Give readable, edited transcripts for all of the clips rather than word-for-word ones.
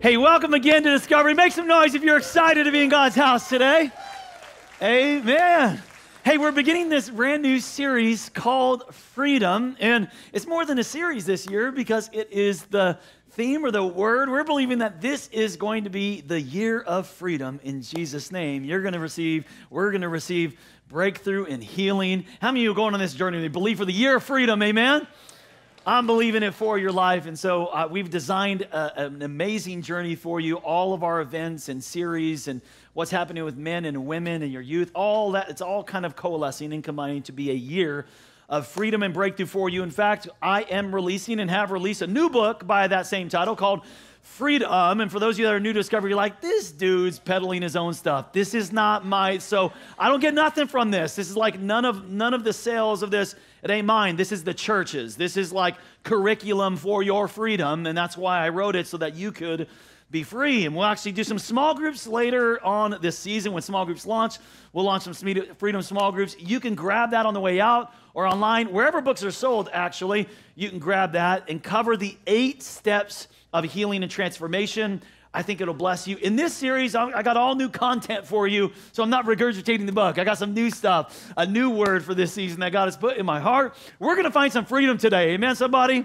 Hey, welcome again to Discovery. Make some noise if you're excited to be in God's house today. Amen. Hey, we're beginning this brand new series called Freedom, and it's more than a series this year because it is the theme or the word. We're believing that this is going to be the year of freedom in Jesus' name. We're going to receive breakthrough and healing. How many of you are going on this journey? They believe for the year of freedom, amen? I'm believing it for your life, and so we've designed an amazing journey for you. All of our events and series and what's happening with men and women and your youth, all that, it's all kind of coalescing and combining to be a year of freedom and breakthrough for you. In fact, I am releasing and have released a new book by that same title called Freedom. And for those of you that are new to Discovery, you're like, this dude's peddling his own stuff. This is not my, so I don't get nothing from this. This is like none of the sales of this, it ain't mine. This is the church's. This is like curriculum for your freedom. And that's why I wrote it, so that you could be free. And we'll actually do some small groups later on this season. When small groups launch, we'll launch some Freedom small groups. You can grab that on the way out or online, wherever books are sold, actually. You can grab that and cover the 8 steps of healing and transformation. I think it'll bless you. In this series, I got all new content for you, so I'm not regurgitating the book. I got some new stuff, a new word for this season that God has put in my heart. We're going to find some freedom today. Amen, somebody?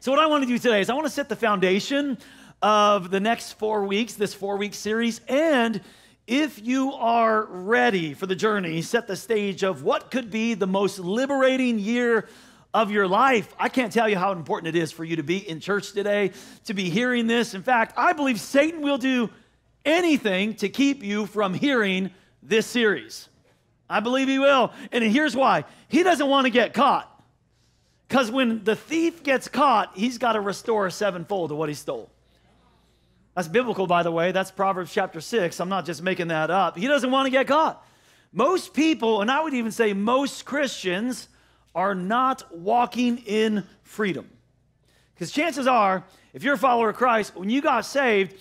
So what I want to do today is I want to set the foundation of the next 4 weeks, this 4-week series. And if you are ready for the journey, set the stage of what could be the most liberating year of your life. I can't tell you how important it is for you to be in church today, to be hearing this. In fact, I believe Satan will do anything to keep you from hearing this series. I believe he will. And here's why. He doesn't want to get caught. Because when the thief gets caught, he's got to restore sevenfold of what he stole. That's biblical, by the way. That's Proverbs chapter 6. I'm not just making that up. He doesn't want to get caught. Most people, and I would even say most Christians, are not walking in freedom. Because chances are, if you're a follower of Christ, when you got saved,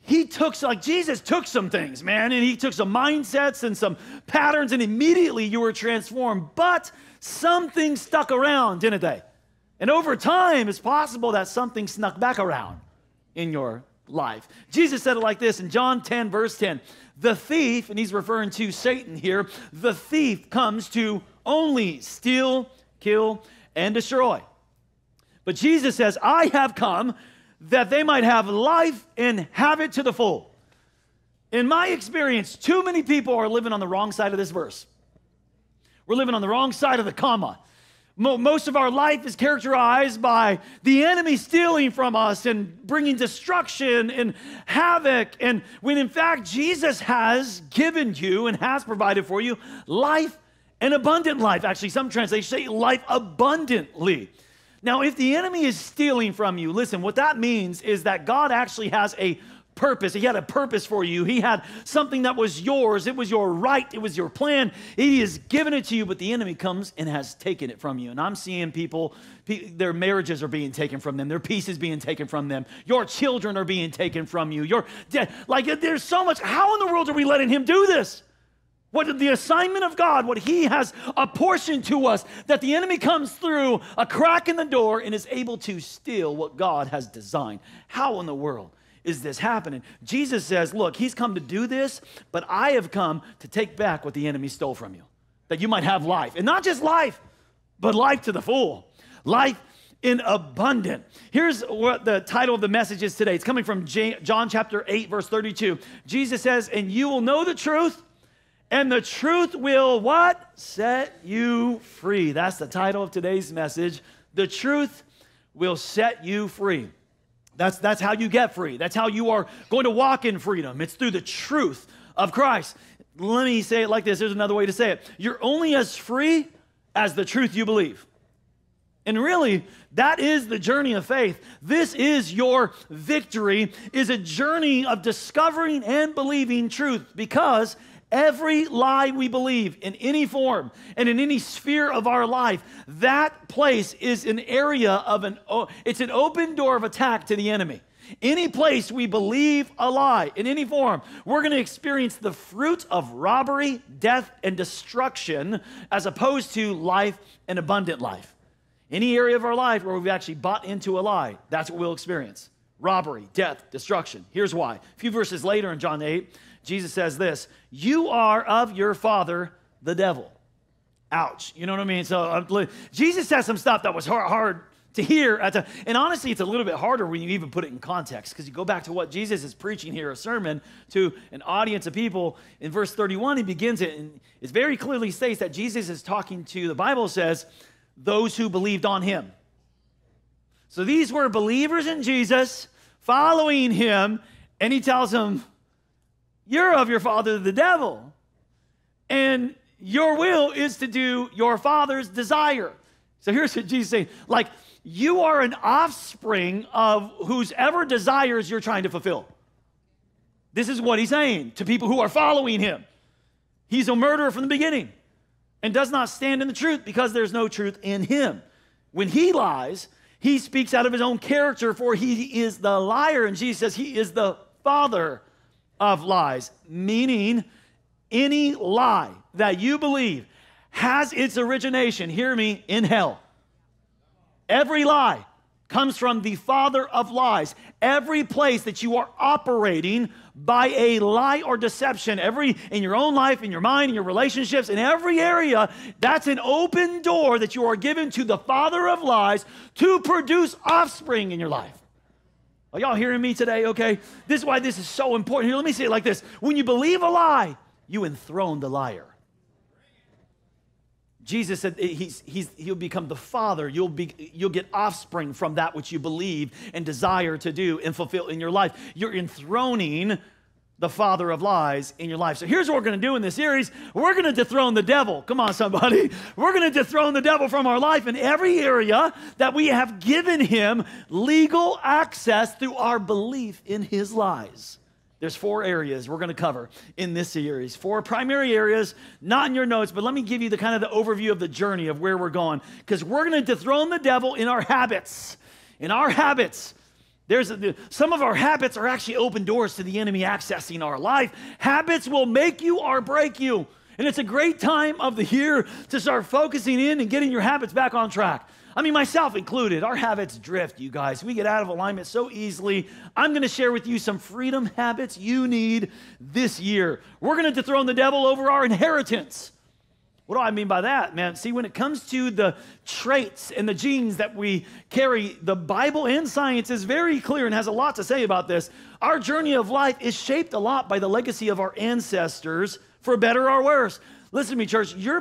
he took, like Jesus took some things, man, and he took some mindsets and some patterns, and immediately you were transformed. But something stuck around, didn't they? And over time, it's possible that something snuck back around in your life. Jesus said it like this in John 10, verse 10. The thief, and he's referring to Satan here, the thief comes to only steal, kill, and destroy. But Jesus says, I have come that they might have life and have it to the full. In my experience, too many people are living on the wrong side of this verse. We're living on the wrong side of the comma. Most of our life is characterized by the enemy stealing from us and bringing destruction and havoc, and when in fact Jesus has given you and has provided for you life and abundant life. Actually, some translations say life abundantly. Now, if the enemy is stealing from you, listen, what that means is that God actually has a purpose. He had a purpose for you. He had something that was yours. It was your right. It was your plan. He has given it to you, but the enemy comes and has taken it from you. And I'm seeing people, their marriages are being taken from them. Their peace is being taken from them. Your children are being taken from you. Your death, like there's so much. How in the world are we letting him do this? What the assignment of God, what he has apportioned to us, that the enemy comes through a crack in the door and is able to steal what God has designed. How in the world is this happening? Jesus says, look, he's come to do this, but I have come to take back what the enemy stole from you, that you might have life. And not just life, but life to the full, life in abundant. Here's what the title of the message is today. It's coming from John chapter 8, verse 32. Jesus says, and you will know the truth, and the truth will what? Set you free. That's the title of today's message. The truth will set you free. That's how you get free. That's how you are going to walk in freedom. It's through the truth of Christ. Let me say it like this. There's another way to say it. You're only as free as the truth you believe. And really, that is the journey of faith. This is your victory, is a journey of discovering and believing truth, because every lie we believe in any form and in any sphere of our life, that place is an area of it's an open door of attack to the enemy. Any place we believe a lie in any form, we're going to experience the fruit of robbery, death, and destruction, as opposed to life and abundant life. Any area of our life where we've actually bought into a lie, that's what we'll experience. robbery, death, destruction. Here's why. A few verses later in John 8, Jesus says this, you are of your father, the devil. Ouch. You know what I mean? So Jesus said some stuff that was hard to hear. And honestly, it's a little bit harder when you even put it in context, because you go back to what Jesus is preaching here, a sermon to an audience of people. In verse 31, he begins it, and it very clearly states that Jesus is talking to, the Bible says, those who believed on him. So these were believers in Jesus, following him, and he tells them, you're of your father, the devil, and your will is to do your father's desire. So here's what Jesus is saying, like, you are an offspring of whosever desires you're trying to fulfill. This is what he's saying to people who are following him. He's a murderer from the beginning and does not stand in the truth because there's no truth in him. When he lies, he speaks out of his own character, for he is the liar. And Jesus says he is the father of lies, meaning any lie that you believe has its origination, hear me, in hell. Every lie comes from the father of lies. Every place that you are operating by a lie or deception, in your own life, in your mind, in your relationships, in every area, that's an open door that you are given to the father of lies to produce offspring in your life. Are y'all hearing me today? Okay. This is why this is so important. Here, let me say it like this. When you believe a lie, you enthrone the liar. Jesus said he'll become the father. You'll get offspring from that which you believe and desire to do and fulfill in your life. You're enthroning the father of lies in your life. So here's what we're going to do in this series. We're going to dethrone the devil. Come on, somebody. We're going to dethrone the devil from our life in every area that we have given him legal access through our belief in his lies. There's four areas we're going to cover in this series. Four primary areas, not in your notes, but let me give you the kind of the overview of the journey of where we're going, because we're going to dethrone the devil in our habits. In our habits, some of our habits are actually open doors to the enemy accessing our life. Habits will make you or break you, and it's a great time of the year to start focusing in and getting your habits back on track. I mean, myself included, our habits drift, you guys. We get out of alignment so easily. I'm going to share with you some freedom habits you need this year. We're going to dethrone the devil over our inheritance. What do I mean by that, man? See, when it comes to the traits and the genes that we carry, the Bible and science is very clear and has a lot to say about this. Our journey of life is shaped a lot by the legacy of our ancestors, for better or worse. Listen to me, church. Your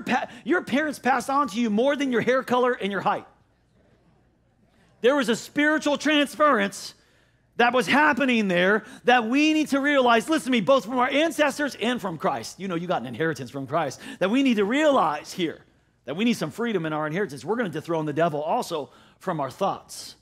parents passed on to you more than your hair color and your height. There was a spiritual transference that was happening there that we need to realize, listen to me, both from our ancestors and from Christ. You know you got an inheritance from Christ that we need to realize here, that we need some freedom in our inheritance. We're going to dethrone the devil also from our thoughts.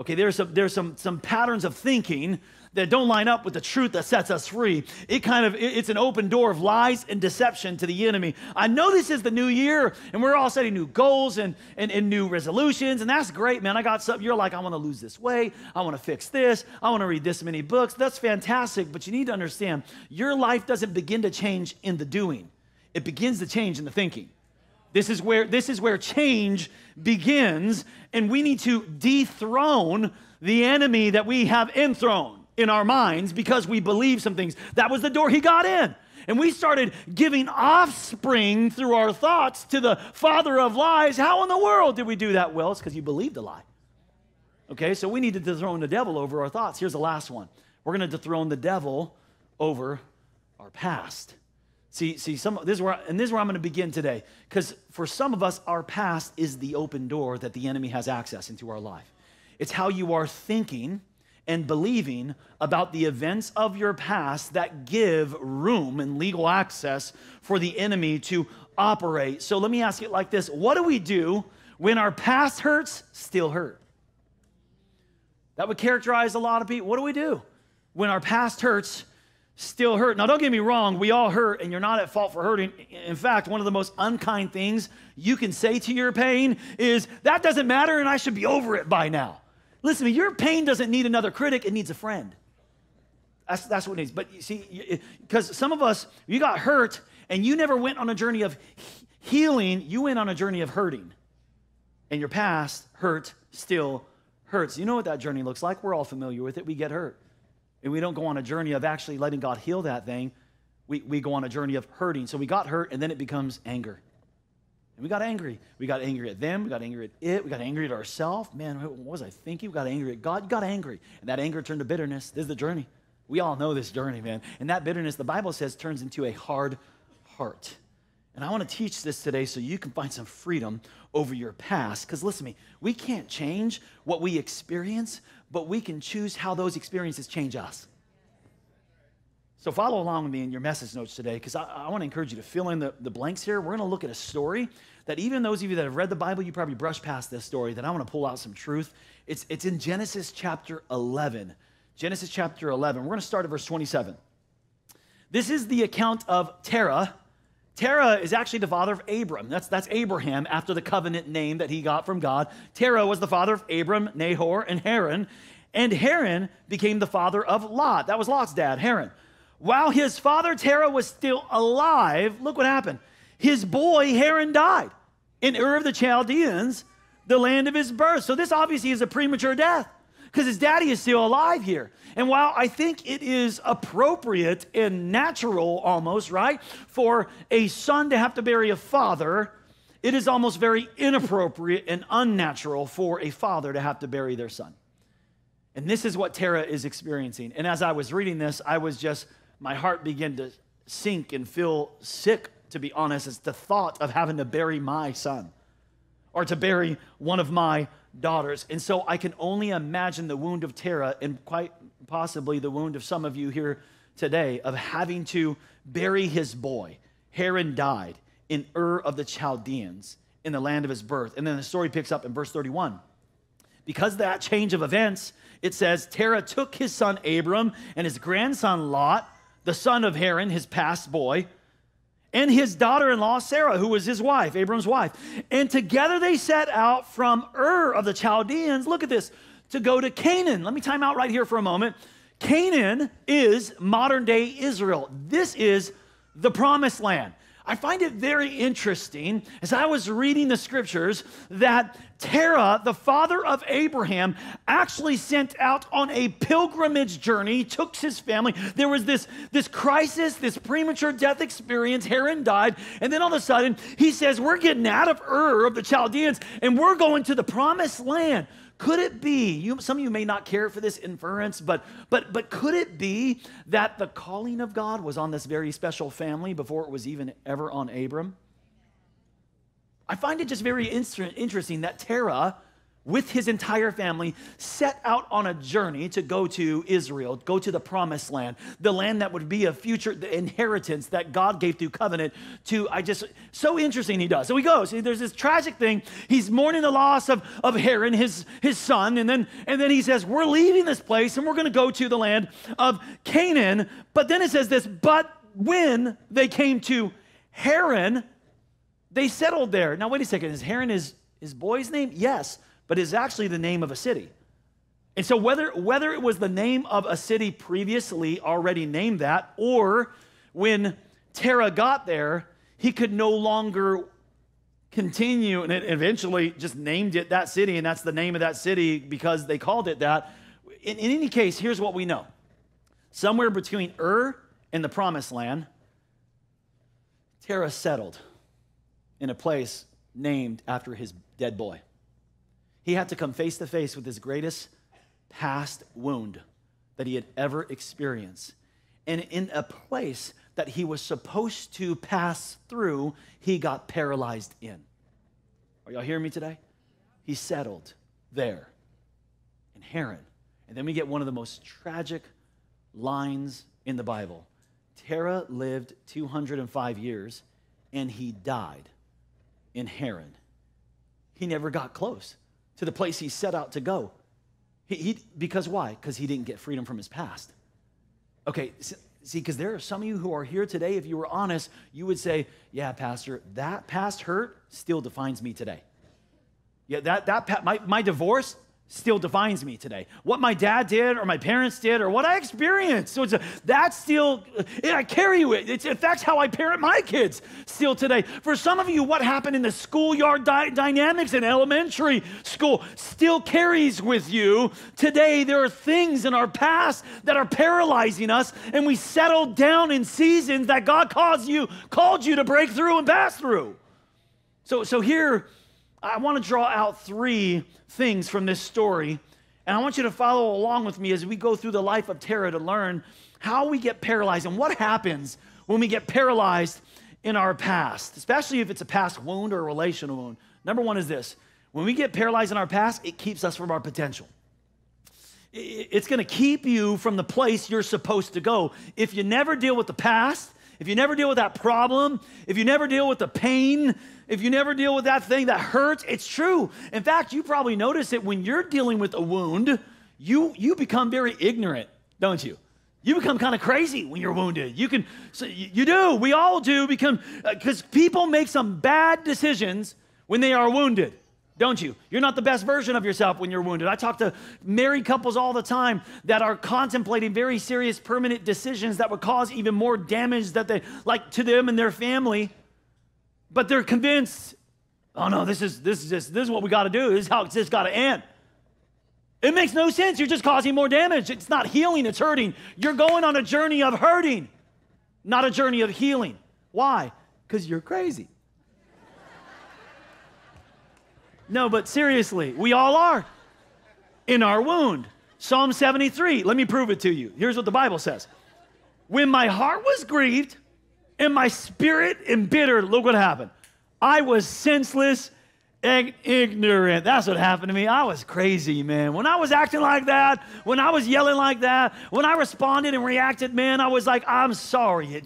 Okay, there's some patterns of thinking that don't line up with the truth that sets us free. It's an open door of lies and deception to the enemy. I know this is the new year, and we're all setting new goals and new resolutions, and that's great, man. I got something. You're like, I want to lose this weight. I want to fix this. I want to read this many books. That's fantastic, but you need to understand, your life doesn't begin to change in the doing. It begins to change in the thinking. This is where change begins, and we need to dethrone the enemy that we have enthroned in our minds because we believe some things. That was the door he got in. And we started giving offspring through our thoughts to the father of lies. How in the world did we do that? Well, it's because you believed a lie. Okay, so we need to dethrone the devil over our thoughts. Here's the last one. We're going to dethrone the devil over our past. This is where I'm going to begin today, because for some of us, our past is the open door that the enemy has access into our life. It's how you are thinking and believing about the events of your past that give room and legal access for the enemy to operate. So let me ask it like this. What do we do when our past hurts still hurt? That would characterize a lot of people. What do we do when our past hurts still hurt? Now, don't get me wrong. We all hurt, and you're not at fault for hurting. In fact, one of the most unkind things you can say to your pain is, that doesn't matter, and I should be over it by now. Listen to me, your pain doesn't need another critic, it needs a friend. That's what it needs. But you see, because some of us, you got hurt and you never went on a journey of healing, you went on a journey of hurting. And your past hurt still hurts. You know what that journey looks like. We're all familiar with it. We get hurt. And we don't go on a journey of actually letting God heal that thing. We go on a journey of hurting. So we got hurt, and then it becomes anger. And we got angry. We got angry at them. We got angry at it. We got angry at ourselves. Man, what was I thinking? We got angry at God. Got angry. And that anger turned to bitterness. This is the journey. We all know this journey, man. And that bitterness, the Bible says, turns into a hard heart. And I want to teach this today so you can find some freedom over your past. Because listen to me, we can't change what we experience, but we can choose how those experiences change us. So follow along with me in your message notes today, because I want to encourage you to fill in the blanks here. We're going to look at a story that even those of you that have read the Bible, you probably brushed past this story, that I want to pull out some truth. It's in Genesis chapter 11. Genesis chapter 11. We're going to start at verse 27. This is the account of Terah. Terah is actually the father of Abram. That's Abraham after the covenant name that he got from God. Terah was the father of Abram, Nahor, and Haran. And Haran became the father of Lot. That was Lot's dad, Haran. While his father Terah was still alive, look what happened. His boy Haran died in Ur of the Chaldeans, the land of his birth. So this obviously is a premature death, because his daddy is still alive here. And while I think it is appropriate and natural almost, right, for a son to have to bury a father, it is almost very inappropriate and unnatural for a father to have to bury their son. And this is what Terah is experiencing. And as I was reading this, I was just, my heart began to sink and feel sick, to be honest. It's the thought of having to bury my son or to bury one of my daughters. And so I can only imagine the wound of Terah, and quite possibly the wound of some of you here today, of having to bury his boy. Haran died in Ur of the Chaldeans, in the land of his birth. And then the story picks up in verse 31. Because of that change of events, it says, Terah took his son Abram and his grandson Lot, the son of Haran, his past boy, and his daughter-in-law, Sarah, who was his wife, Abram's wife. And together they set out from Ur of the Chaldeans, look at this, to go to Canaan. Let me time out right here for a moment. Canaan is modern-day Israel. This is the promised land. I find it very interesting, as I was reading the scriptures, that Terah, the father of Abraham, actually sent out on a pilgrimage journey, took his family. There was this crisis, this premature death experience. Haran died, and then all of a sudden, he says, we're getting out of Ur of the Chaldeans, and we're going to the promised land. Could it be, some of you may not care for this inference, but could it be that the calling of God was on this very special family before it was even ever on Abram? I find it just very interesting that Terah, with his entire family, set out on a journey to go to Israel, go to the promised land, the land that would be a future inheritance that God gave through covenant to, so interesting he does. So he goes, there's this tragic thing. He's mourning the loss of Haran, his son, and then he says, we're leaving this place and we're gonna go to the land of Canaan. But then it says this, but when they came to Haran, they settled there. Now, wait a second, is Haran his boy's name? Yes. But it's actually the name of a city. And so whether it was the name of a city previously already named that, or when Terah got there, he could no longer continue, and it eventually just named it that city, and that's the name of that city because they called it that. In any case, here's what we know. Somewhere between Ur and the promised land, Terah settled in a place named after his dead boy. He had to come face to face with his greatest past wound that he had ever experienced. And in a place that he was supposed to pass through, he got paralyzed in. Are y'all hearing me today? He settled there in Haran. And then we get one of the most tragic lines in the Bible. Terah lived 205 years, and he died in Haran. He never got close to the place he set out to go. Because why? Because he didn't get freedom from his past. Okay, see, because there are some of you who are here today, if you were honest, you would say, yeah, Pastor, that past hurt still defines me today. Yeah, my divorce, still defines me today. What my dad did or my parents did or what I experienced. So I carry it. It affects how I parent my kids still today. For some of you, what happened in the schoolyard dynamics in elementary school still carries with you today. There are things in our past that are paralyzing us, and we settle down in seasons that God called you to break through and pass through. So here, I want to draw out three things from this story, and I want you to follow along with me as we go through the life of Terah to learn how we get paralyzed and what happens when we get paralyzed in our past, especially if it's a past wound or a relational wound. Number one is this: when we get paralyzed in our past, it keeps us from our potential. It's going to keep you from the place you're supposed to go. If you never deal with the past, if you never deal with that problem, if you never deal with the pain, if you never deal with that thing that hurts, it's true. In fact, you probably notice it when you're dealing with a wound, you become very ignorant, don't you? You become kind of crazy when you're wounded. We all do, because people make some bad decisions when they are wounded, don't you? You're not the best version of yourself when you're wounded. I talk to married couples all the time that are contemplating very serious permanent decisions that would cause even more damage to them and their family. But they're convinced, oh no, this is what we got to do. This is how it's got to end. It makes no sense. You're just causing more damage. It's not healing, it's hurting. You're going on a journey of hurting, not a journey of healing. Why? Because you're crazy. No, but seriously, we all are in our wound. Psalm 73, let me prove it to you. Here's what the Bible says. When my heart was grieved and my spirit embittered, look what happened. I was senseless and ignorant. That's what happened to me. I was crazy, man. When I was acting like that, when I was yelling like that, when I responded and reacted, man, I was like, I'm sorry.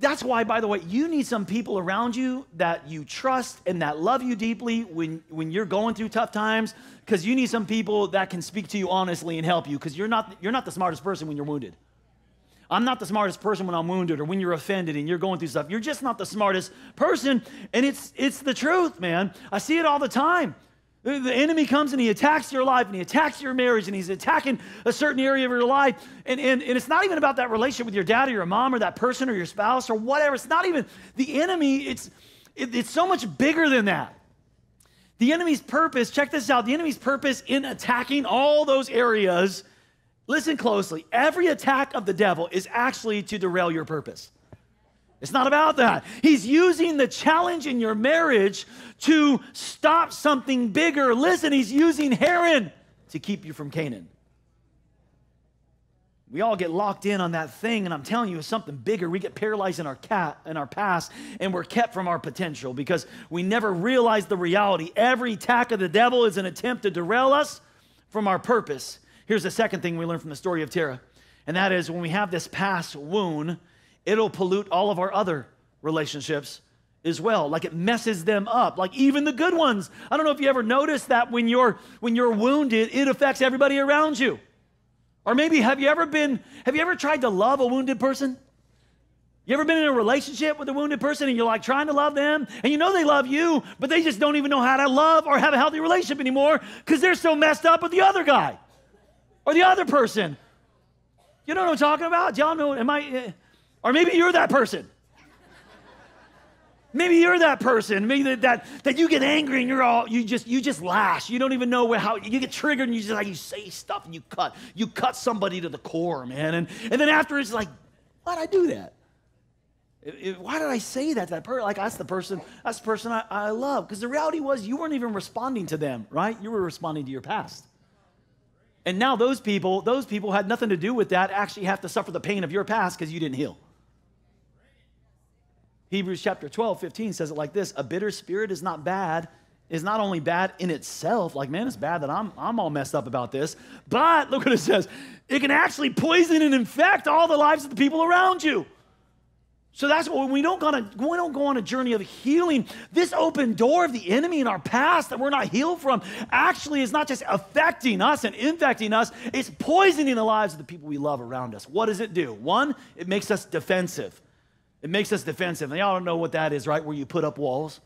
That's why, by the way, you need some people around you that you trust and that love you deeply when you're going through tough times, because you need some people that can speak to you honestly and help you, because you're not the smartest person when you're wounded. I'm not the smartest person when I'm wounded or when you're offended and you're going through stuff. You're just not the smartest person, and it's the truth, man. I see it all the time. The enemy comes and he attacks your life and he attacks your marriage and he's attacking a certain area of your life. And it's not even about that relationship with your dad or your mom or that person or your spouse or whatever. It's not even the enemy. It's so much bigger than that. The enemy's purpose, check this out. The enemy's purpose in attacking all those areas, listen closely, every attack of the devil is actually to derail your purpose. It's not about that. He's using the challenge in your marriage to stop something bigger. Listen, he's using Haran to keep you from Canaan. We all get locked in on that thing, and I'm telling you, it's something bigger. We get paralyzed in our past, and we're kept from our potential because we never realize the reality. Every attack of the devil is an attempt to derail us from our purpose. Here's the second thing we learn from the story of Terah, and that is when we have this past wound, it'll pollute all of our other relationships as well. Like, it messes them up, like even the good ones. I don't know if you ever noticed that when you're wounded, it affects everybody around you. Or maybe have you ever tried to love a wounded person? You ever been in a relationship with a wounded person and you're like trying to love them, and you know they love you, but they just don't even know how to love or have a healthy relationship anymore because they're so messed up with the other guy or the other person. You know what I'm talking about? Y'all know, or maybe you're that person. Maybe you're that person. Maybe that you get angry and you just lash. You don't even know how you get triggered, and you say stuff and you cut somebody to the core, man. And then after it's like, why'd I do that? Why did I say that to that person? Like, that's the person I love. Because the reality was, you weren't even responding to them, right? You were responding to your past. And now those people had nothing to do with that, actually have to suffer the pain of your past because you didn't heal. Hebrews chapter 12:15 says it like this: a bitter spirit is not only bad in itself, like, man, it's bad that I'm all messed up about this, but look what it says, it can actually poison and infect all the lives of the people around you. So that's why we don't go on a journey of healing. This open door of the enemy in our past that we're not healed from actually is not just affecting us and infecting us, it's poisoning the lives of the people we love around us. What does it do? One, it makes us defensive. It makes us defensive. And y'all don't know what that is, right? Where you put up walls.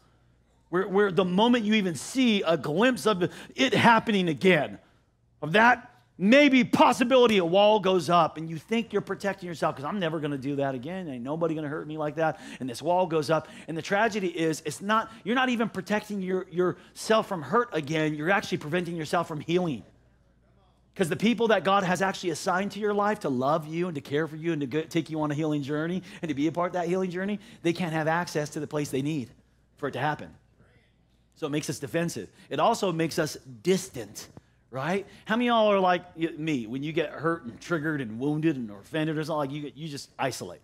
where the moment you even see a glimpse of it happening again, of that maybe possibility, a wall goes up and you think you're protecting yourself because I'm never going to do that again. Ain't nobody going to hurt me like that. And this wall goes up. And the tragedy is it's not, you're not even protecting yourself from hurt again. You're actually preventing yourself from healing. Because the people that God has actually assigned to your life to love you and to care for you and to take you on a healing journey and to be a part of that healing journey, they can't have access to the place they need for it to happen. So it makes us defensive. It also makes us distant. Right? How many of y'all are like me? When you get hurt and triggered and wounded and offended or something, like you just isolate.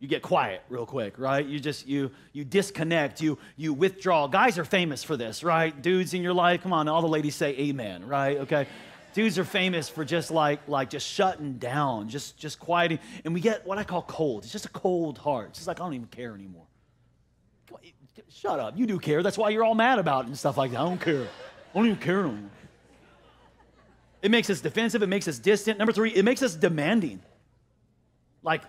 You get quiet real quick, right? You disconnect. You withdraw. Guys are famous for this, right? Dudes in your life, come on, all the ladies say amen, right? Okay. Dudes are famous for just like just shutting down, just quieting. And we get what I call cold. It's just a cold heart. It's just like I don't even care anymore. Shut up. You do care. That's why you're all mad about it and stuff like that. I don't care. I don't even care anymore. It makes us defensive. It makes us distant. Number three, it makes us demanding. Like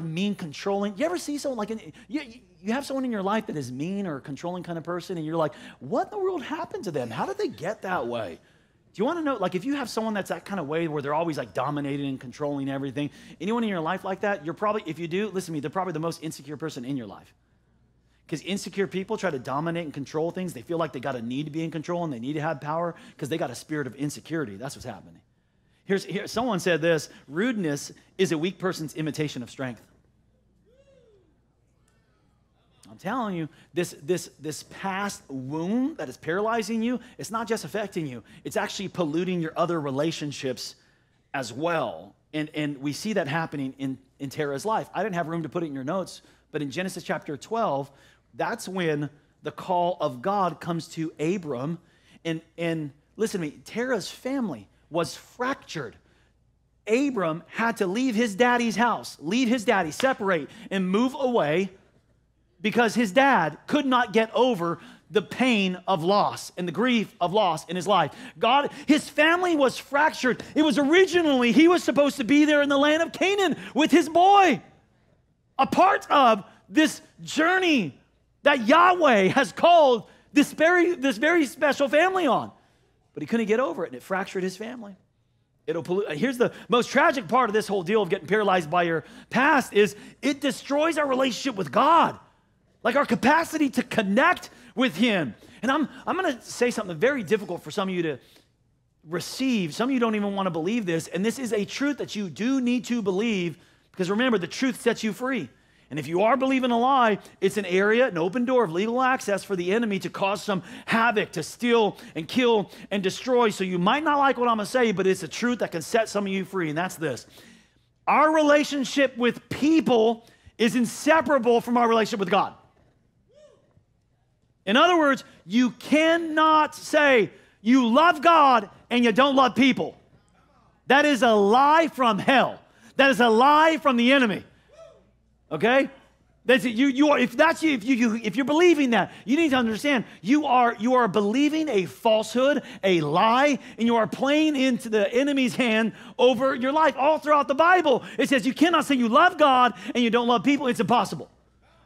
mean, controlling. You ever see someone like, you have someone in your life that is mean or a controlling kind of person, and you're like, what in the world happened to them? How did they get that way? Do you want to know, like if you have someone that's that kind of way where they're always like dominating and controlling everything, anyone in your life like that, you're probably, if you do, listen to me, they're probably the most insecure person in your life. Because insecure people try to dominate and control things. They feel like they got a need to be in control and they need to have power because they got a spirit of insecurity. That's what's happening. Here, someone said this, rudeness is a weak person's imitation of strength. I'm telling you, this past wound that is paralyzing you, it's not just affecting you. It's actually polluting your other relationships as well. And we see that happening in Terah's life. I didn't have room to put it in your notes, but in Genesis chapter 12, that's when the call of God comes to Abram. And listen to me, Terah's family was fractured. Abram had to leave his daddy's house, leave his daddy, separate, and move away because his dad could not get over the pain of loss and the grief of loss in his life. God, his family was fractured. It was originally, he was supposed to be there in the land of Canaan with his boy, a part of this journey that Yahweh has called this very special family on. But he couldn't get over it, and it fractured his family. It'll pollute. Here's the most tragic part of this whole deal of getting paralyzed by your past is it destroys our relationship with God, like our capacity to connect with him. And I'm going to say something very difficult for some of you to receive. Some of you don't even want to believe this, and this is a truth that you do need to believe. Because remember, the truth sets you free. And if you are believing a lie, it's an area, an open door of legal access for the enemy to cause some havoc, to steal and kill and destroy. So you might not like what I'm going to say, but it's a truth that can set some of you free. And that's this. Our relationship with people is inseparable from our relationship with God. In other words, you cannot say you love God and you don't love people. That is a lie from hell. That is a lie from the enemy, okay? That's, if you're believing that, you need to understand you are believing a falsehood, a lie, and you are playing into the enemy's hand over your life. All throughout the Bible, it says you cannot say you love God and you don't love people. It's impossible.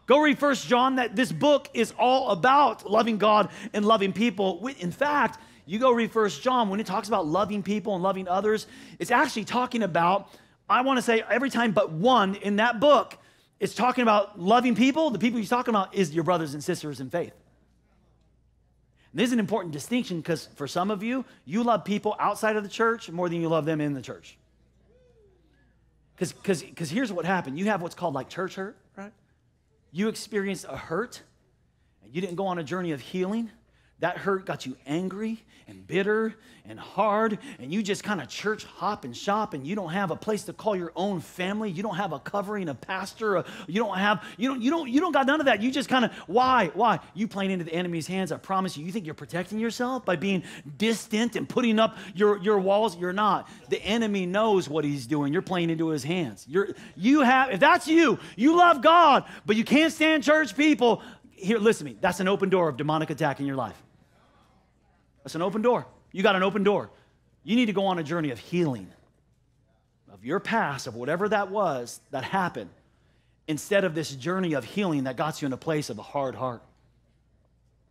Go read 1 John. That this book is all about loving God and loving people. In fact, you go read 1 John. When it talks about loving people and loving others, it's actually talking about, I want to say every time but one in that book is talking about loving people. The people he's talking about is your brothers and sisters in faith. And this is an important distinction because for some of you, you love people outside of the church more than you love them in the church. Because here's what happened. You have what's called like church hurt, right? You experienced a hurt and you didn't go on a journey of healing. That hurt got you angry and bitter and hard, and you just kind of church hop and shop, and you don't have a place to call your own family. You don't have a covering, a pastor. You don't got none of that. You just kind of, why? You playing into the enemy's hands. I promise you, you think you're protecting yourself by being distant and putting up your walls. You're not. The enemy knows what he's doing. You're playing into his hands. If that's you, you love God, but you can't stand church people. Here, listen to me. That's an open door of demonic attack in your life. That's an open door. You got an open door. You need to go on a journey of healing of your past, of whatever that was that happened, instead of this journey of healing that got you in a place of a hard heart.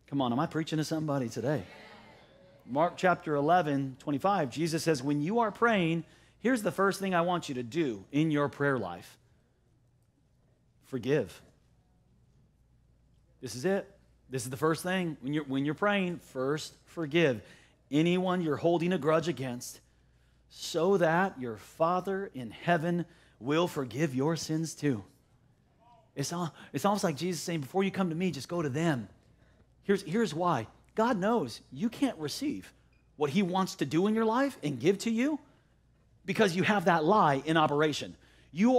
Come on, am I preaching to somebody today? Mark chapter 11:25, Jesus says, when you are praying, here's the first thing I want you to do in your prayer life. Forgive. This is it. This is the first thing. When you're praying, first forgive anyone you're holding a grudge against, so that your Father in heaven will forgive your sins too. It's almost like Jesus saying, before you come to me, just go to them. Here's why. God knows you can't receive what he wants to do in your life and give to you because you have that lie in operation. You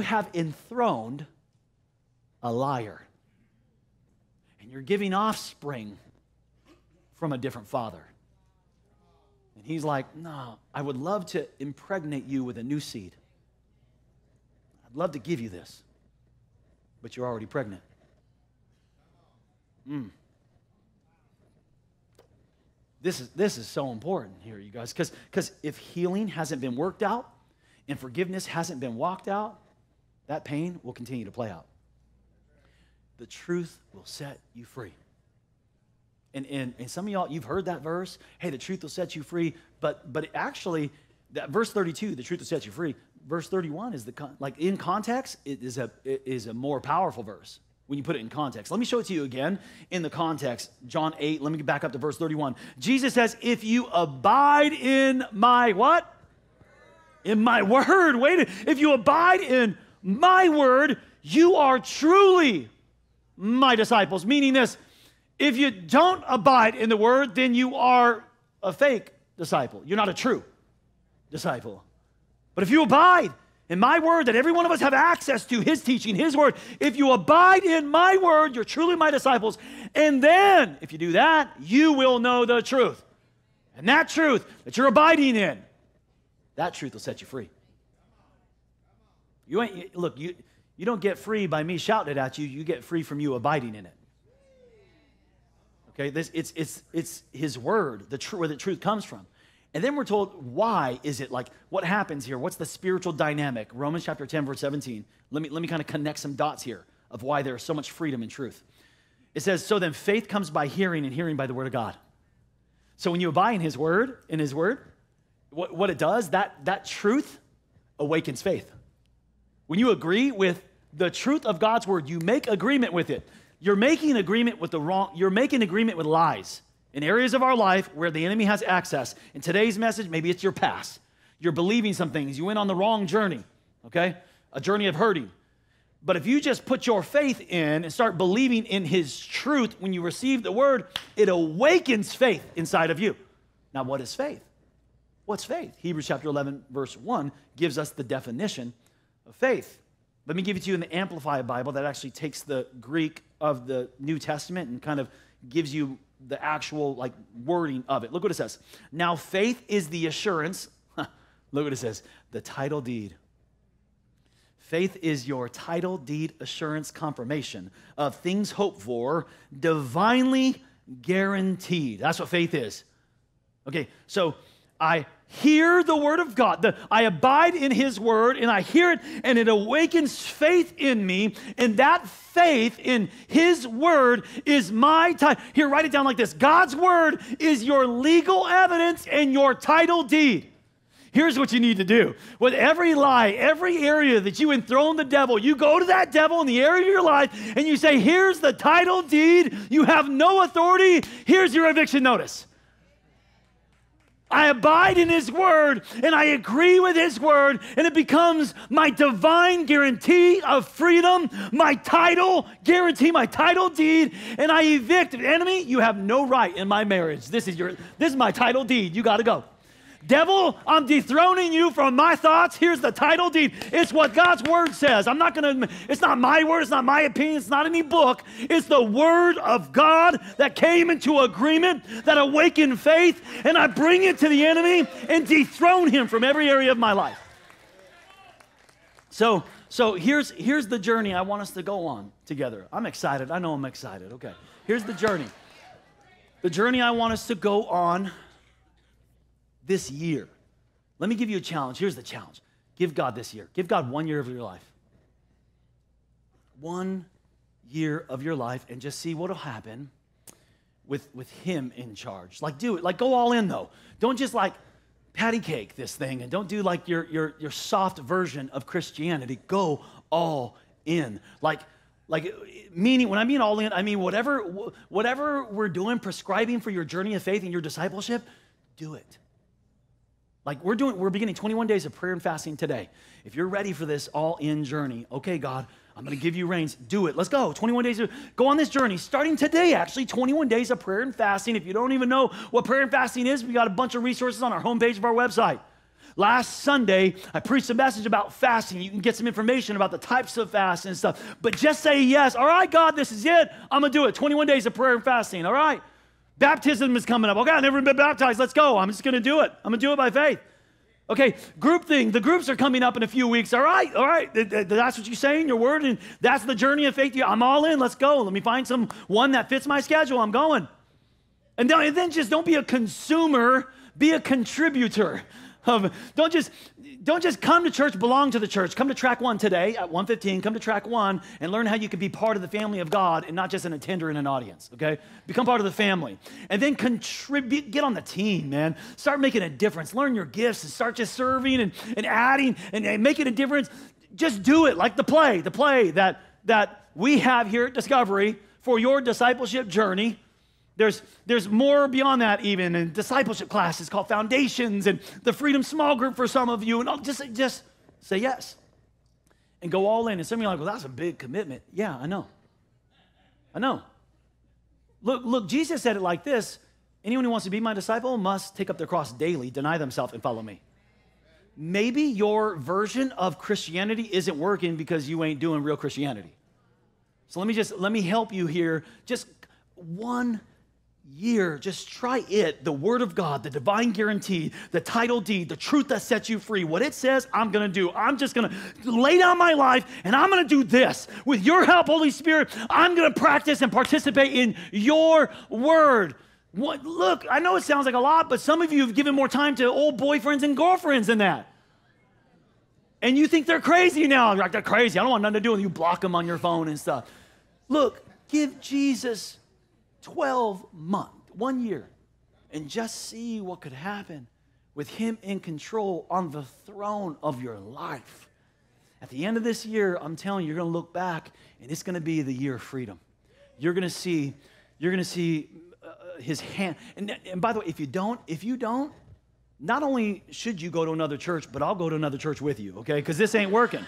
have enthroned a liar, and you're giving offspring from a different father. And he's like, no, I would love to impregnate you with a new seed. I'd love to give you this, but you're already pregnant. This is so important here, you guys, because if healing hasn't been worked out and forgiveness hasn't been walked out, that pain will continue to play out. The truth will set you free. And some of y'all, you've heard that verse, hey, the truth will set you free, but actually, that verse 32, the truth will set you free, verse 31 is in context, it is a more powerful verse. When you put it in context. Let me show it to you again in the context. John 8, let me get back up to verse 31. Jesus says, if you abide in my what? In my word. Wait, if you abide in my word, you are truly my disciples. Meaning this, if you don't abide in the word, then you are a fake disciple. You're not a true disciple. But if you abide in my word, that every one of us have access to his teaching, his word. If you abide in my word, you're truly my disciples. And then, if you do that, you will know the truth. And that truth that you're abiding in, that truth will set you free. You don't get free by me shouting it at you. You get free from you abiding in it. Okay, it's his word, where the truth comes from. And then we're told, why is it like, what happens here? What's the spiritual dynamic? Romans chapter 10, verse 17. Let me kind of connect some dots here of why there's so much freedom and truth. It says, so then faith comes by hearing, and hearing by the word of God. So when you abide in his word, what it does, that truth awakens faith. When you agree with the truth of God's word, you make agreement with it. You're making agreement with lies. In areas of our life where the enemy has access. In today's message, maybe it's your past. You're believing some things. You went on the wrong journey, okay? A journey of hurting. But if you just put your faith in and start believing in his truth when you receive the word, it awakens faith inside of you. Now, what is faith? What's faith? Hebrews chapter 11, verse 1 gives us the definition of faith. Let me give it to you in the Amplified Bible that actually takes the Greek of the New Testament and kind of gives you the actual wording of it. Look what it says. Now faith is the assurance. Look what it says. The title deed. Faith is your title deed assurance confirmation of things hoped for, divinely guaranteed. That's what faith is. Okay, so I hear the word of God. I abide in his word, and I hear it, and it awakens faith in me, and that faith in his word is my title. Here, write it down like this. God's word is your legal evidence and your title deed. Here's what you need to do. With every lie, every area that you enthrone the devil, you go to that devil in the area of your life, and you say, here's the title deed. You have no authority. Here's your eviction notice. I abide in his word, and I agree with his word, and it becomes my divine guarantee of freedom, my title guarantee, my title deed, and I evict the enemy. You have no right in my marriage. This is my title deed. You got to go. Devil, I'm dethroning you from my thoughts. Here's the title deed. It's what God's word says. It's not my word. It's not my opinion. It's not any book. It's the word of God that came into agreement, that awakened faith, and I bring it to the enemy and dethrone him from every area of my life. So here's the journey I want us to go on together. I'm excited. I know I'm excited. Okay. Here's the journey. The journey I want us to go on this year. Let me give you a challenge. Here's the challenge. Give God this year. Give God 1 year of your life. One year of your life and just see what will happen with him in charge. Like, do it. Like, go all in, though. Don't just, like, patty cake this thing and don't do, like, your soft version of Christianity. Go all in. Like, meaning, when I mean all in, I mean whatever we're doing, prescribing for your journey of faith and your discipleship, do it. Like we're beginning 21 days of prayer and fasting today. If you're ready for this all-in journey, okay, God, I'm gonna give you reins, do it. Let's go, 21 days, go on this journey, starting today, actually, 21 days of prayer and fasting. If you don't even know what prayer and fasting is, we got a bunch of resources on our homepage of our website. Last Sunday, I preached a message about fasting. You can get some information about the types of fasting and stuff, but just say yes. All right, God, this is it. I'm gonna do it, 21 days of prayer and fasting, all right? Baptism is coming up. Okay, I've never been baptized. Let's go. I'm just going to do it. I'm going to do it by faith. Okay, group thing. The groups are coming up in a few weeks. All right. That's what you say in your word, and that's the journey of faith. I'm all in. Let's go. Let me find one that fits my schedule. I'm going. And then just don't be a consumer. Be a contributor. Don't just come to church, belong to the church. Come to track 1 today at 1:15. Come to track 1 and learn how you can be part of the family of God and not just an attender in an audience, okay? Become part of the family. And then contribute, get on the team, man. Start making a difference. Learn your gifts and start just serving and adding and making a difference. Just do it like the play that we have here at Discovery for your discipleship journey. There's more beyond that even, and discipleship classes called Foundations and the Freedom Small Group for some of you, and just say yes and go all in. And some of you are like, well, that's a big commitment. Yeah, I know. Look, Jesus said it like this: anyone who wants to be my disciple must take up their cross daily, deny themselves, and follow me. Maybe your version of Christianity isn't working because you ain't doing real Christianity. So let me help you here. Just 1 year, just try it. The word of God, the divine guarantee, the title deed, the truth that sets you free. What it says, I'm gonna do. I'm just gonna lay down my life and I'm gonna do this. With your help, Holy Spirit, I'm gonna practice and participate in your word. Look, I know it sounds like a lot, but some of you have given more time to old boyfriends and girlfriends than that. And you think they're crazy now. You're like, they're crazy. I don't want nothing to do with you. Block them on your phone and stuff. Look, give Jesus 1 year, and just see what could happen with him in control on the throne of your life. At the end of this year, I'm telling you, you're going to look back, and it's going to be the year of freedom. You're going to see his hand. And by the way, if you don't, not only should you go to another church, but I'll go to another church with you, okay? Because this ain't working.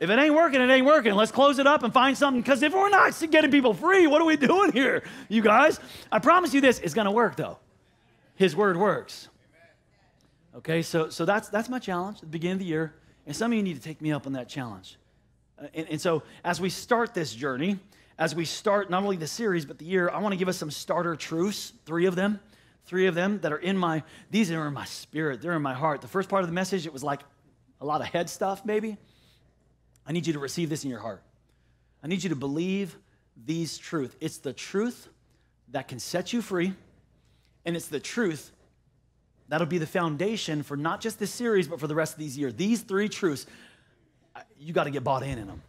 If it ain't working, it ain't working. Let's close it up and find something. Because if we're not getting people free, what are we doing here, you guys? I promise you this, it's going to work, though. His word works. Okay, so that's my challenge at the beginning of the year. And some of you need to take me up on that challenge. And so as we start this journey, as we start not only the series but the year, I want to give us some starter truths, three of them that are these are in my spirit. They're in my heart. The first part of the message, it was like a lot of head stuff maybe. I need you to receive this in your heart. I need you to believe these truths. It's the truth that can set you free, and it's the truth that'll be the foundation for not just this series, but for the rest of these years. These three truths, you got to get bought in them.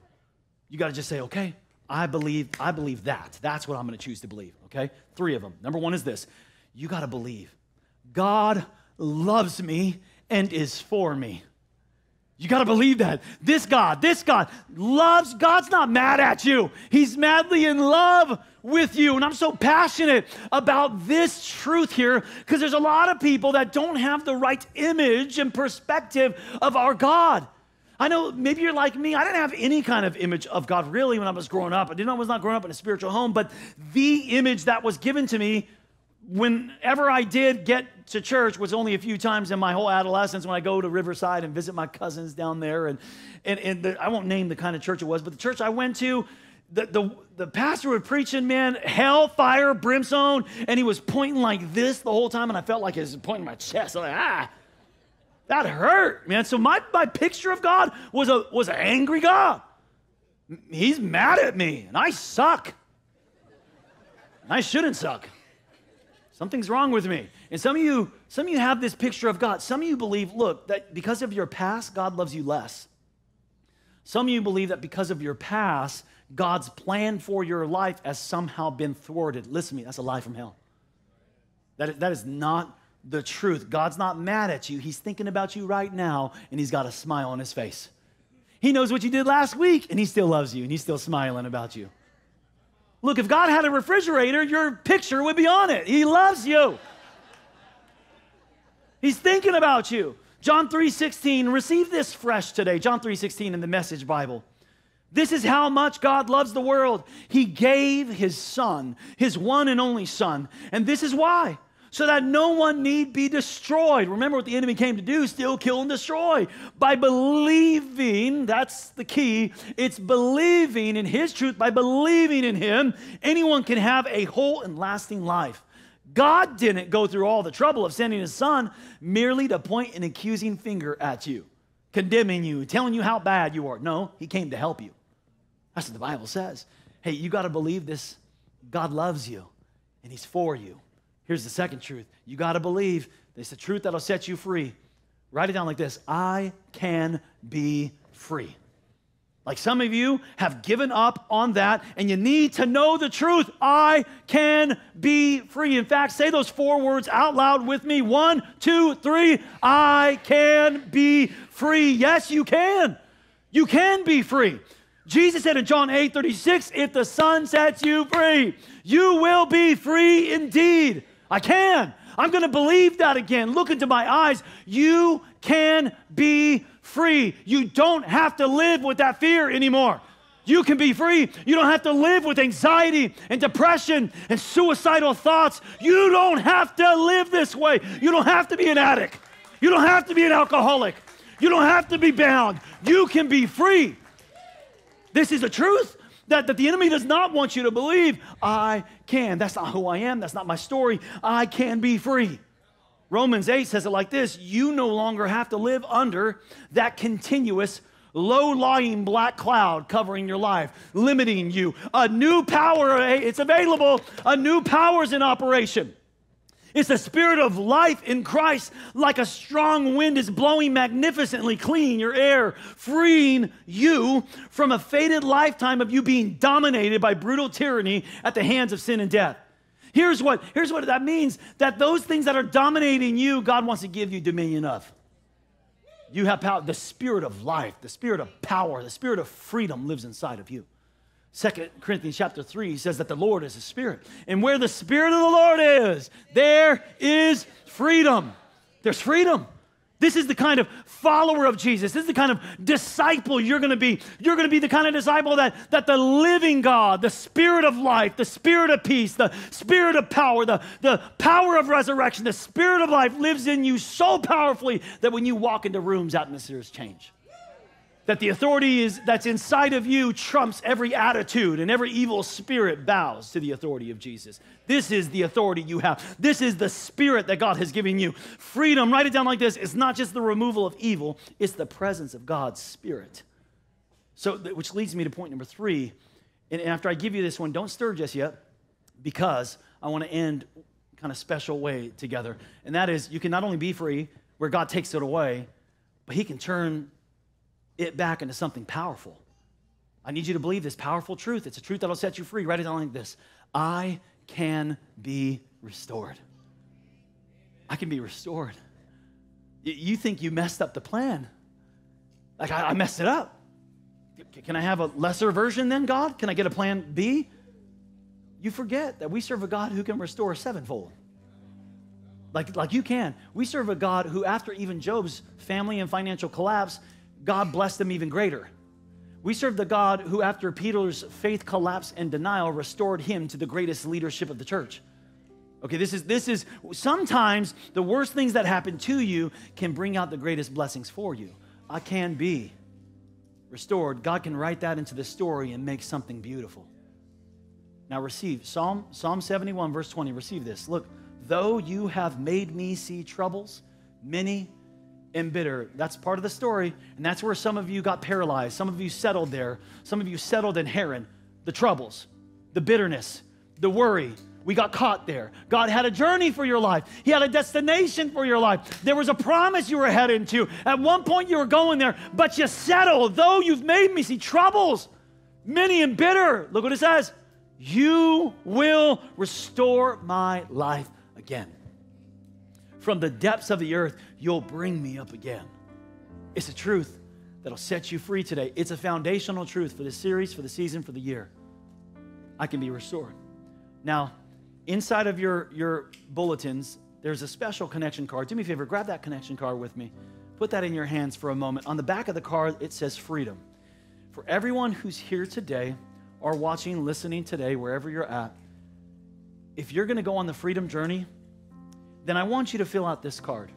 You got to just say, okay, I believe that. That's what I'm going to choose to believe, okay? Three of them. Number one is this. You got to believe God loves me and is for me. You got to believe that. This God loves. God's not mad at you. He's madly in love with you. And I'm so passionate about this truth here because there's a lot of people that don't have the right image and perspective of our God. I know maybe you're like me. I didn't have any kind of image of God really when I was growing up. I was not growing up in a spiritual home, but the image that was given to me whenever I did get to church was only a few times in my whole adolescence when I go to Riverside and visit my cousins down there. And I won't name the kind of church it was, but the church I went to, the pastor was preaching, man, hell, fire, brimstone, and he was pointing like this the whole time, and I felt like he was pointing my chest. I'm like, that hurt, man. So my picture of God was an angry God. He's mad at me, and I suck. And I shouldn't suck. Something's wrong with me. And some of you have this picture of God. Some of you believe, look, that because of your past, God loves you less. Some of you believe that because of your past, God's plan for your life has somehow been thwarted. Listen to me, that's a lie from hell. That is not the truth. God's not mad at you. He's thinking about you right now, and he's got a smile on his face. He knows what you did last week, and he still loves you, and he's still smiling about you. Look, if God had a refrigerator, your picture would be on it. He loves you. He's thinking about you. John 3:16, receive this fresh today. John 3:16 in the Message Bible. This is how much God loves the world. He gave his son, his one and only son. And this is why, so that no one need be destroyed. Remember what the enemy came to do, steal, kill, and destroy. By believing, that's the key, it's believing in his truth. By believing in him, anyone can have a whole and lasting life. God didn't go through all the trouble of sending his son merely to point an accusing finger at you, condemning you, telling you how bad you are. No, he came to help you. That's what the Bible says. Hey, you got to believe this. God loves you, and he's for you. Here's the second truth. You got to believe it's the truth that'll set you free. Write it down like this. I can be free. Like some of you have given up on that, and you need to know the truth. I can be free. In fact, say those four words out loud with me. 1, 2, 3. I can be free. Yes, you can. You can be free. Jesus said in John 8:36, if the Son sets you free, you will be free indeed. I can. I'm going to believe that again. Look into my eyes. You can be free. You don't have to live with that fear anymore. You can be free. You don't have to live with anxiety and depression and suicidal thoughts. You don't have to live this way. You don't have to be an addict. You don't have to be an alcoholic. You don't have to be bound. You can be free. This is the truth that the enemy does not want you to believe. I can. That's not who I am. That's not my story. I can be free. Romans 8 says it like this. You no longer have to live under that continuous, low-lying black cloud covering your life, limiting you. A new power, it's available. A new power is in operation. It's the spirit of life in Christ, like a strong wind is blowing magnificently, clean your air, freeing you from a fated lifetime of you being dominated by brutal tyranny at the hands of sin and death. Here's what that means, that those things that are dominating you, God wants to give you dominion of. You have power. The spirit of life, the spirit of power, the spirit of freedom lives inside of you. 2 Corinthians chapter 3 says that the Lord is a spirit. And where the spirit of the Lord is, there is freedom. There's freedom. This is the kind of follower of Jesus. This is the kind of disciple you're going to be. You're going to be the kind of disciple that the living God, the spirit of life, the spirit of peace, the spirit of power, the power of resurrection, the spirit of life lives in you so powerfully that when you walk into rooms, atmospheres change. That the authority that's inside of you trumps every attitude, and every evil spirit bows to the authority of Jesus. This is the authority you have. This is the spirit that God has given you. Freedom, write it down like this. It's not just the removal of evil. It's the presence of God's spirit. So, which leads me to point number 3. And after I give you this one, don't stir just yet, because I want to end kind of special way together. And that is, you can not only be free where God takes it away, but he can turn it back into something powerful. I need you to believe this powerful truth. It's a truth that'll set you free. Write it down like this. I can be restored. I can be restored. You think you messed up the plan. Like, I messed it up. Can I have a lesser version then, God? Can I get a plan B? You forget that we serve a God who can restore sevenfold. Like you can. We serve a God who, after even Job's family and financial collapse, God blessed them even greater. We serve the God who, after Peter's faith collapse and denial, restored him to the greatest leadership of the church. Okay, this is sometimes the worst things that happen to you can bring out the greatest blessings for you. I can be restored. God can write that into the story and make something beautiful. Now receive Psalm 71, verse 20. Receive this. Look, though you have made me see troubles, many and bitter. That's part of the story, and that's where some of you got paralyzed. Some of you settled there. Some of you settled in Haran, the troubles, the bitterness, the worry. We got caught there. God had a journey for your life. He had a destination for your life. There was a promise you were headed to. At one point, you were going there, but you settled. Though you've made me see troubles, many and bitter. Look what it says. You will restore my life again. From the depths of the earth, you'll bring me up again. It's a truth that'll set you free today. It's a foundational truth for this series, for the season, for the year. I can be restored. Now, inside of your bulletins, there's a special connection card. Do me a favor, grab that connection card with me. Put that in your hands for a moment. On the back of the card, it says freedom. For everyone who's here today or watching, listening today, wherever you're at, if you're going to go on the freedom journey, then I want you to fill out this card.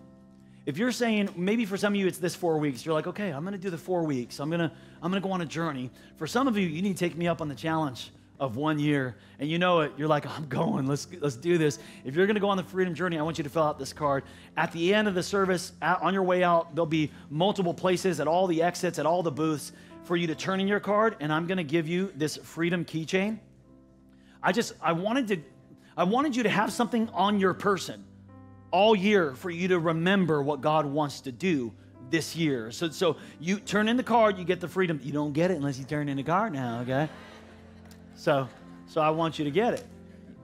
If you're saying, maybe for some of you it's this 4 weeks, you're like, okay, I'm going to do the 4 weeks. I'm going to go on a journey. For some of you, you need to take me up on the challenge of 1 year, and you know it, you're like, I'm going, let's do this. If you're gonna go on the freedom journey, I want you to fill out this card. At the end of the service, on your way out, there'll be multiple places at all the exits, at all the booths for you to turn in your card, and I'm gonna give you this freedom keychain. I wanted you to have something on your person all year for you to remember what God wants to do this year. So you turn in the card, you get the freedom. You don't get it unless you turn in the card now, okay? So I want you to get it.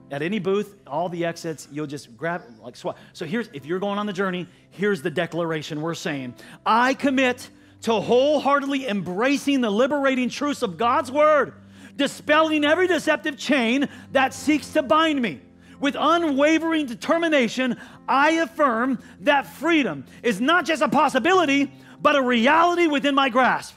At any booth, all the exits, you'll just grab it like swat. So here's, if you're going on the journey, here's the declaration we're saying. I commit to wholeheartedly embracing the liberating truths of God's word, dispelling every deceptive chain that seeks to bind me. With unwavering determination, I affirm that freedom is not just a possibility, but a reality within my grasp.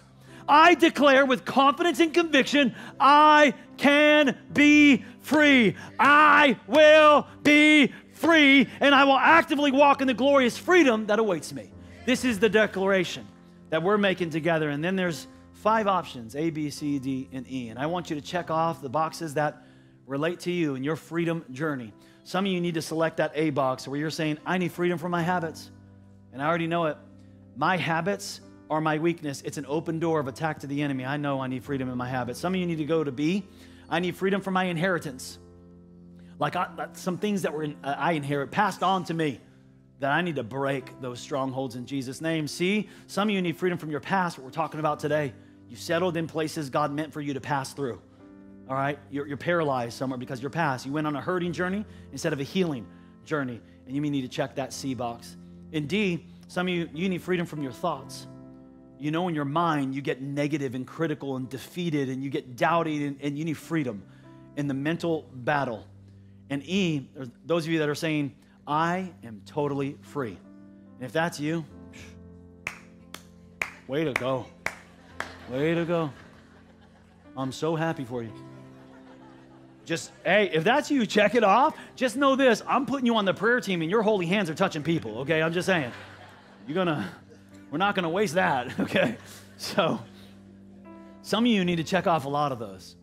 I declare with confidence and conviction, I can be free. I will be free, and I will actively walk in the glorious freedom that awaits me. This is the declaration that we're making together, and then there's 5 options, A, B, C, D, and E, and I want you to check off the boxes that relate to you and your freedom journey. Some of you need to select that A box where you're saying, I need freedom from my habits, and I already know it. My habits are my weakness. It's an open door of attack to the enemy. I know I need freedom in my habits. Some of you need to go to B. I need freedom from my inheritance. Like some things that I inherit passed on to me, that I need to break those strongholds in Jesus' name. C, some of you need freedom from your past, what we're talking about today. You settled in places God meant for you to pass through. All right, you're paralyzed somewhere because your past. You went on a hurting journey instead of a healing journey, and you may need to check that C box. In D, some of you need freedom from your thoughts. You know, in your mind, you get negative and critical and defeated, and you get doubted, and you need freedom in the mental battle. And E, those of you that are saying, I am totally free. And if that's you, way to go. Way to go. I'm so happy for you. Just, hey, if that's you, check it off. Just know this, I'm putting you on the prayer team, and your holy hands are touching people, okay? I'm just saying. We're not going to waste that, okay? So some of you need to check off a lot of those,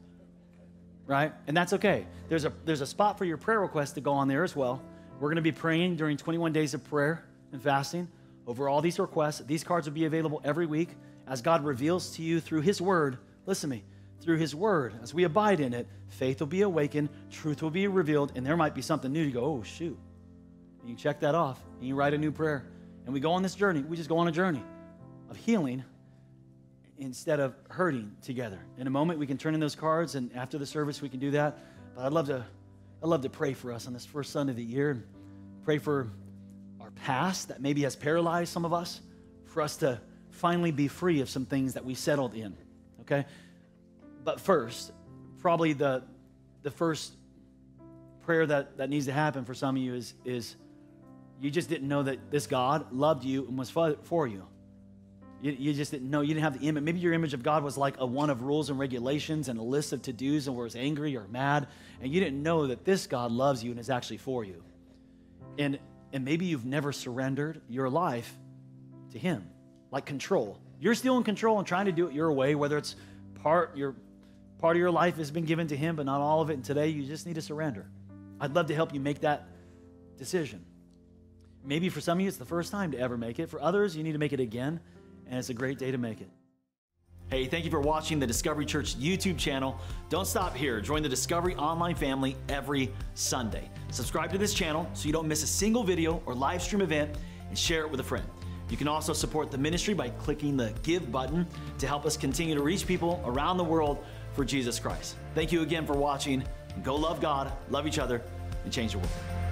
right? And that's okay. There's a spot for your prayer request to go on there as well. We're going to be praying during 21 days of prayer and fasting over all these requests. These cards will be available every week as God reveals to you through his word. Listen to me. Through his word, as we abide in it, faith will be awakened, truth will be revealed, and there might be something new to go, oh, shoot. And you check that off, and you write a new prayer. And we go on this journey. We just go on a journey of healing instead of hurting together. In a moment, we can turn in those cards, and after the service, we can do that. But I'd love to pray for us on this first Sunday of the year and pray for our past that maybe has paralyzed some of us, for us to finally be free of some things that we settled in, okay? But first, probably the first prayer that needs to happen for some of you is you just didn't know that this God loved you and was for you. You just didn't know. You didn't have the image. Maybe your image of God was like one of rules and regulations and a list of to-dos and was angry or mad, and you didn't know that this God loves you and is actually for you. And maybe you've never surrendered your life to him, like control. You're still in control and trying to do it your way, whether it's part of your life has been given to him, but not all of it, and today you just need to surrender. I'd love to help you make that decision. Maybe for some of you, it's the first time to ever make it. For others, you need to make it again, and it's a great day to make it. Hey, thank you for watching the Discovery Church YouTube channel. Don't stop here. Join the Discovery Online family every Sunday. Subscribe to this channel so you don't miss a single video or live stream event, and share it with a friend. You can also support the ministry by clicking the Give button to help us continue to reach people around the world for Jesus Christ. Thank you again for watching. And go love God, love each other, and change the world.